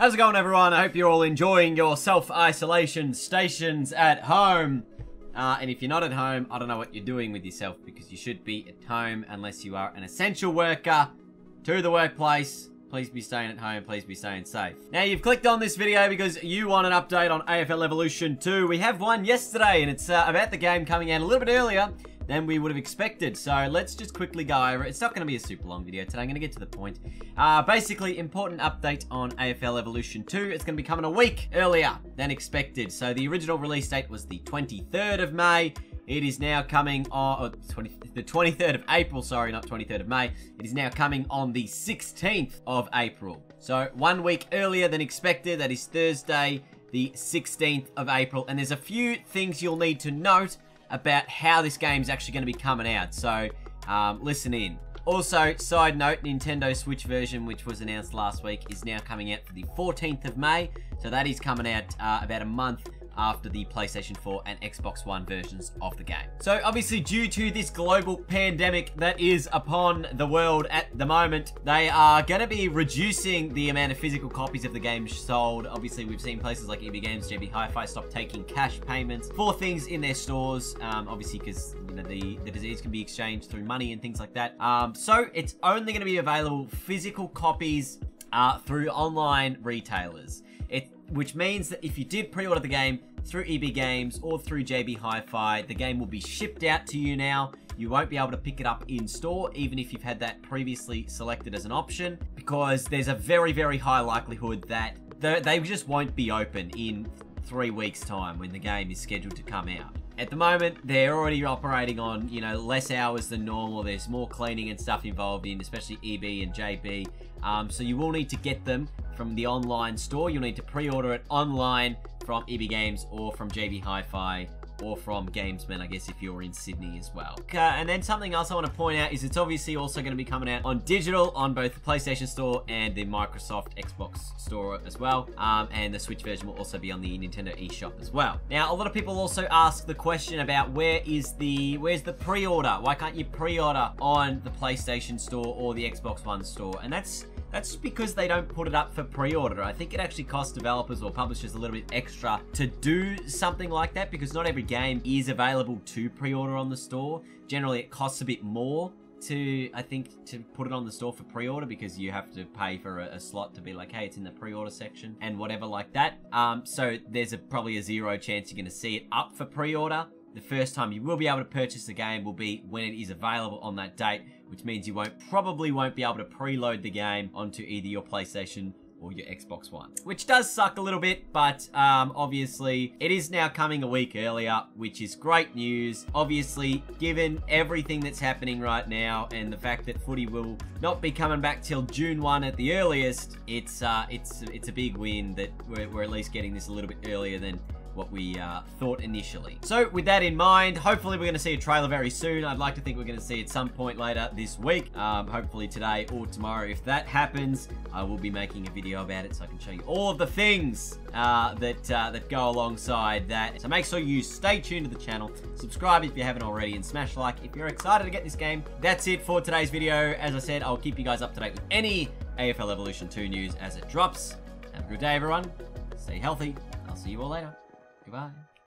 How's it going, everyone? I hope you're all enjoying your self-isolation stations at home. And if you're not at home, I don't know what you're doing with yourself, because you should be at home unless you are an essential worker to the workplace. Please be staying at home. Please be staying safe. Now, you've clicked on this video because you want an update on AFL Evolution 2. We have one yesterday, and it's about the game coming out a little bit earlier than we would have expected. So let's just quickly go over it. It's not going to be a super long video today. I'm going to get to the point. Basically, important update on AFL Evolution 2. It's going to be coming a week earlier than expected. So the original release date was the 23rd of May. It is now coming on the 23rd of April. Sorry, not 23rd of May. It is now coming on the 16th of April. So 1 week earlier than expected. That is Thursday, the 16th of April. And there's a few things you'll need to note about how this game's actually going to be coming out, so listen in. Also, side note, Nintendo Switch version, which was announced last week, is now coming out for the 14th of May, so that is coming out about a month after the PlayStation 4 and Xbox One versions of the game. So obviously, due to this global pandemic that is upon the world at the moment, they are going to be reducing the amount of physical copies of the game sold. Obviously, we've seen places like EB Games, JB Hi-Fi stop taking cash payments for things in their stores, obviously because, you know, the disease can be exchanged through money and things like that. So it's only going to be available physical copies through online retailers. Which means that if you did pre-order the game through EB Games or through JB Hi-Fi, the game will be shipped out to you now. You won't be able to pick it up in store, even if you've had that previously selected as an option, because there's a very, very high likelihood that they just won't be open in 3 weeks' time when the game is scheduled to come out. At the moment, they're already operating on, you know, less hours than normal. There's more cleaning and stuff involved in, especially EB and JB. So you will need to get them from the online store. You'll need to pre-order it online from EB Games or from JB Hi-Fi or from Gamesmen, I guess, if you're in Sydney as well. And then something else I want to point out is it's obviously also going to be coming out on digital on both the PlayStation Store and the Microsoft Xbox Store as well. And the Switch version will also be on the Nintendo eShop as well. Now, a lot of people also ask the question about where's the pre-order? Why can't you pre-order on the PlayStation Store or the Xbox One Store? And that's because they don't put it up for pre-order. I think it actually costs developers or publishers a little bit extra to do something like that, because not every game is available to pre-order on the store. Generally, it costs a bit more to, I think, to put it on the store for pre-order, because you have to pay for a slot to be like, hey, it's in the pre-order section and whatever like that. So there's probably a zero chance you're going to see it up for pre-order. The first time you will be able to purchase the game will be when it is available on that date, which means you probably won't be able to preload the game onto either your PlayStation or your Xbox One, which does suck a little bit, but obviously it is now coming a week earlier, which is great news. Obviously, given everything that's happening right now and the fact that footy will not be coming back till June 1 at the earliest, it's a big win that we're at least getting this a little bit earlier than what we thought initially. So with that in mind, hopefully we're going to see a trailer very soon. I'd like to think we're going to see it some point later this week, hopefully today or tomorrow. If that happens, I will be making a video about it so I can show you all of the things that go alongside that. So make sure you stay tuned to the channel, subscribe if you haven't already, and smash like if you're excited to get this game. That's it for today's video. As I said, I'll keep you guys up to date with any AFL Evolution 2 news as it drops. Have a good day, everyone. Stay healthy. I'll see you all later. Goodbye.